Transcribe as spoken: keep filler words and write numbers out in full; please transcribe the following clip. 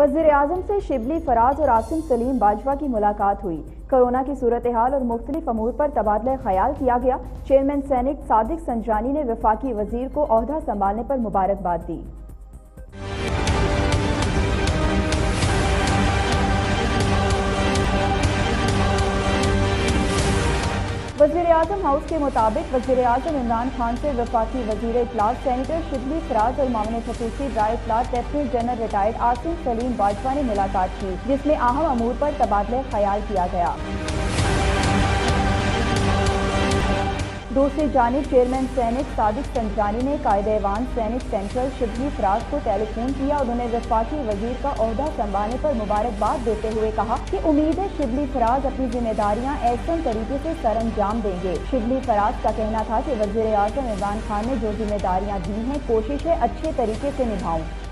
वज़ीर आज़म से शिबली फराज और आसिम सलीम बाजवा की मुलाकात हुई। कोरोना की सूरत हाल और मुख्तलिफ अमूर पर तबादला ख्याल किया गया। चेयरमैन सैनेट सादिक संजरानी ने वफाकी वज़ीर को ओहदा संभालने पर मुबारकबाद दी। वज़ीर आज़म हाउस के मुताबिक वज़ीर आज़म इमरान खान से वफाकी वज़ीर इत्तलात सैनेटर शिबली फराज और मामले खसूसी राय इत्तलात lieutenant general retired Asim Saleem Bajwa ने मुलाकात की, जिसमें अहम अमूर पर तबादला ख्याल किया गया। दूसरी जानिब चेयरमैन सैनेट सादिक संजरानी ने कायदे ऐवान सैनेट सेंट्रल शिबली फराज को टेलीफोन किया। उन्होंने वफाकी वज़ीर का ओहदा संभालने पर मुबारकबाद देते हुए कहा कि उम्मीद है शिबली फराज अपनी जिम्मेदारियां ऐसे तरीके से सरंजाम देंगे। शिबली फराज का कहना था कि वज़ीर-ए-आज़म इमरान खान ने जो जिम्मेदारियां दी हैं कोशिश है अच्छे तरीके से निभाऊं।